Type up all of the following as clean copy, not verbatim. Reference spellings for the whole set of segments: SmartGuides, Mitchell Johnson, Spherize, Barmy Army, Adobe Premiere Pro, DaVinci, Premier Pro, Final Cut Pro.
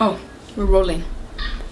Oh, we're rolling.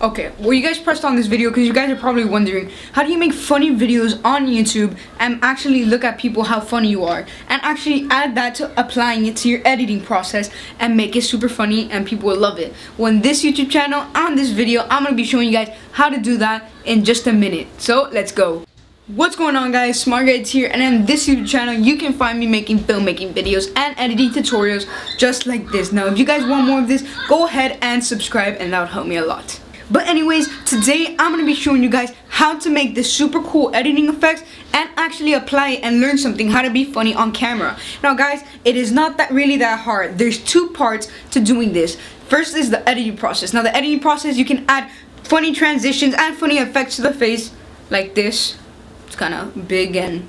Okay, well you guys pressed on this video because you guys are probably wondering, how do you make funny videos on YouTube and actually look at people how funny you are and actually add that to applying it to your editing process and make it super funny and people will love it? Well, in this YouTube channel, on this video, I'm going to be showing you guys how to do that in just a minute. So let's go. What's going on, guys? SmartGuides here, and on this YouTube channel you can find me making filmmaking videos and editing tutorials just like this. Now if you guys want more of this, go ahead and subscribe and that would help me a lot. But anyways, today I'm going to be showing you guys how to make this super cool editing effects and actually apply it and learn something, how to be funny on camera. Now guys, it is not really that hard. There's two parts to doing this. First is the editing process. Now the editing process, you can add funny transitions and funny effects to the face like this. It's kind of big and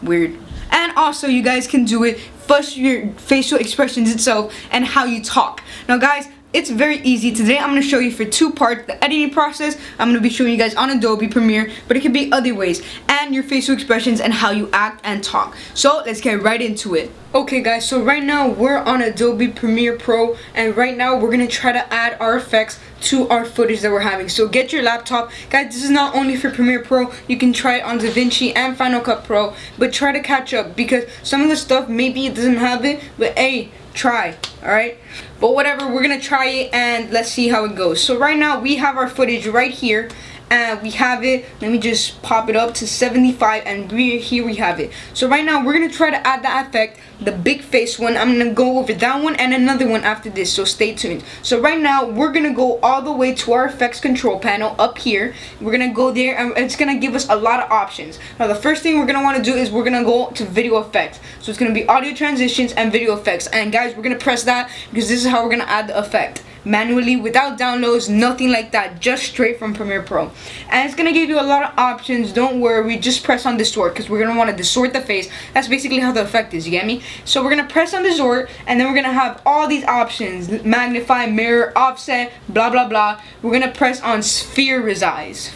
weird. And also you guys can do it, fuss your facial expressions itself and how you talk. Now guys, it's very easy. Today I'm going to show you for two parts, the editing process. I'm going to be showing you guys on Adobe Premiere, but it could be other ways, and your facial expressions and how you act and talk. So let's get right into it. Okay guys, so right now we're on Adobe Premiere Pro, and right now we're going to try to add our effects to our footage that we're having. So get your laptop. Guys, this is not only for Premiere Pro. You can try it on DaVinci and Final Cut Pro, but try to catch up because some of the stuff maybe it doesn't have it, but hey, try, alright? But whatever, we're gonna try it and let's see how it goes. So right now we have our footage right here and we have it, let me just pop it up to 75 and here we have it. So right now we're gonna try to add that effect, the big face one. I'm gonna go over that one and another one after this, so stay tuned. So right now we're gonna go all the way to our effects control panel up here. We're gonna go there and it's gonna give us a lot of options. Now the first thing we're gonna wanna do is we're gonna go to video effects. So it's gonna be audio transitions and video effects, and guys, we're gonna press that because this is how we're gonna add the effect manually without downloads, nothing like that, just straight from Premiere Pro. And it's gonna give you a lot of options. Don't worry, just press on distort because we're gonna want to distort the face. That's basically how the effect is, you get me? So we're gonna press on distort and then we're gonna have all these options: magnify, mirror, offset, blah blah blah. We're gonna press on spherize,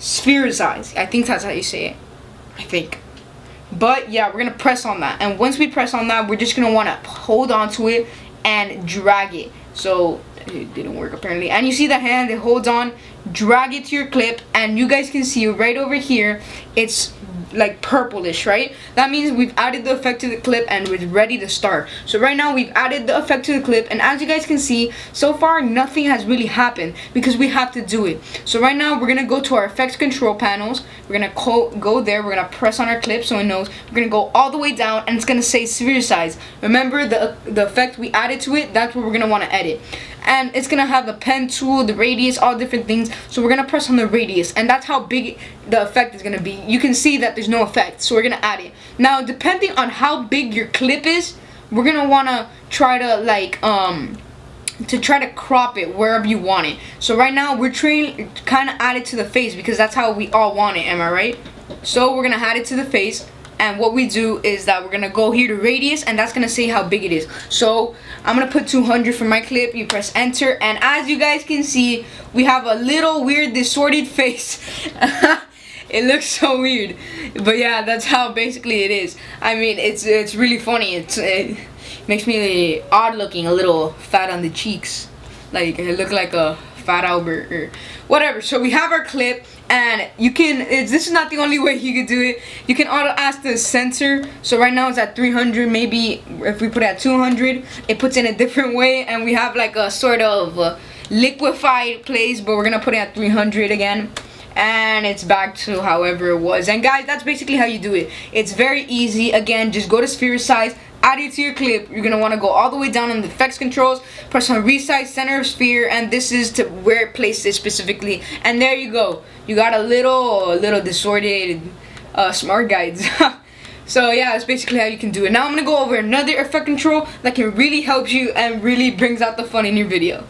spherize, I think that's how you say it, I think. But yeah, we're gonna press on that, and once we press on that, we're just gonna want to hold on to it and drag it. So it didn't work apparently, and you see the hand, it holds on, drag it to your clip, and you guys can see right over here it's like purplish, right? That means we've added the effect to the clip and we're ready to start. So right now we've added the effect to the clip, and as you guys can see, so far nothing has really happened because we have to do it. So right now we're gonna go to our effects control panels, we're gonna go there, we're gonna press on our clip so it knows, we're gonna go all the way down and it's gonna say spherize. Remember the effect we added to it, that's what we're gonna want to edit. And it's gonna have the pen tool, the radius, all different things. So we're gonna press on the radius, and that's how big the effect is gonna be. You can see that there's no effect, so we're gonna add it. Now depending on how big your clip is, we're gonna wanna try to like try to crop it wherever you want it. So right now we're trying kinda add it to the face because that's how we all want it, am I right? So we're gonna add it to the face. And what we do is that we're gonna go here to radius, and that's gonna say how big it is. So I'm gonna put 200 for my clip. You press enter, and as you guys can see, we have a little weird distorted face. It looks so weird, but yeah, that's how basically it is. I mean, it's really funny. It makes me odd looking, a little fat on the cheeks, like I look like a Fat Albert or whatever. So we have our clip, and you can, this is not the only way you could do it. You can auto ask the sensor. So right now it's at 300. Maybe if we put it at 200, it puts in a different way, and we have like a sort of liquefied place, but we're gonna put it at 300 again, and it's back to however it was. And guys, that's basically how you do it. It's very easy. Again, just go to spherize, add it to your clip. You're gonna want to go all the way down on the effects controls, press on resize, center of sphere, and this is to where it placed it specifically, and there you go, you got a little distorted SmartGuides. So yeah, that's basically how you can do it. Now I'm gonna go over another effect control that can really help you and really brings out the fun in your video.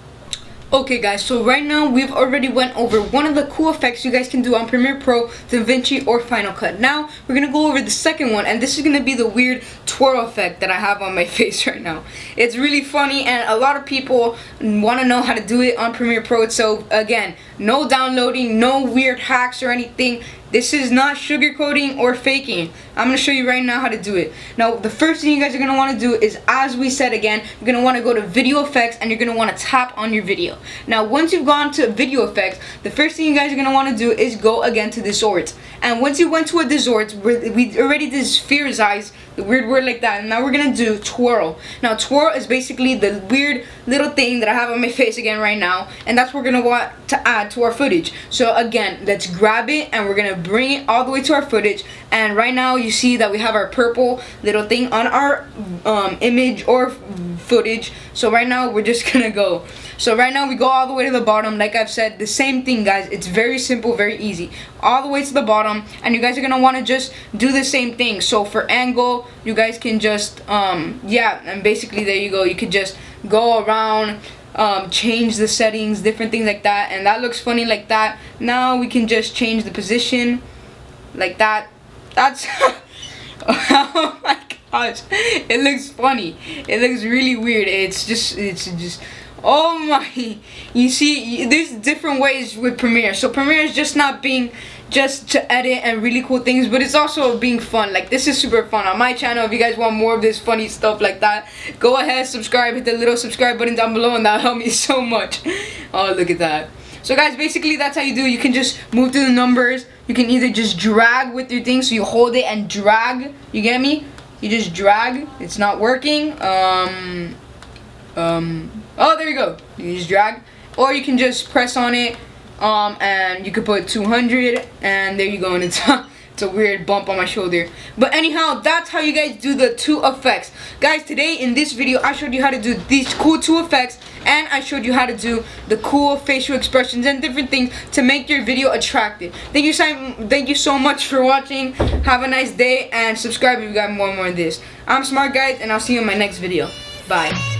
Okay guys, so right now we've already went over one of the cool effects you guys can do on Premiere Pro, DaVinci, or Final Cut. Now we're gonna go over the second one, and this is gonna be the weird twirl effect that I have on my face right now. It's really funny, and a lot of people wanna know how to do it on Premiere Pro. So again, no downloading, no weird hacks or anything. This is not sugarcoating or faking. I'm going to show you right now how to do it. Now, the first thing you guys are going to want to do is, as we said again, you're going to want to go to video effects and you're going to want to tap on your video. Now, once you've gone to video effects, the first thing you guys are going to want to do is go again to Distort. And once you went to a Distort, we already did spherized, the weird word like that, and now we're going to do twirl. Now, twirl is basically the weird little thing that I have on my face again right now, and that's what we're going to want to add to our footage. So again, let's grab it and we're going to bring it all the way to our footage, and right now you see that we have our purple little thing on our image or footage. So right now we're just gonna go. So right now we go all the way to the bottom. Like I've said, the same thing, guys. It's very simple, very easy. All the way to the bottom, and you guys are gonna want to just do the same thing. So for angle, you guys can just yeah, and basically there you go. You could just go around, change the settings, different things like that, and that looks funny like that. Now we can just change the position like that. That's oh my gosh, it looks funny, it looks really weird, it's just oh my, you see, there's different ways with Premiere. So Premiere is just not being just to edit and really cool things, but it's also being fun. Like, this is super fun on my channel. If you guys want more of this funny stuff like that, go ahead, subscribe, hit the little subscribe button down below, and that'll help me so much. Oh, look at that. So guys, basically that's how you do. You can just move through the numbers. You can either just drag with your thing, so you hold it and drag. You get me? You just drag. It's not working. Oh, there you go. You just drag. Or you can just press on it, and you could put 200, and there you go. And it's a weird bump on my shoulder. But anyhow, that's how you guys do the two effects. Guys, today in this video, I showed you how to do these cool two effects, and I showed you how to do the cool facial expressions and different things to make your video attractive. Thank you so much for watching. Have a nice day, and subscribe if you got more of this. I'm SmartGuides, and I'll see you in my next video. Bye.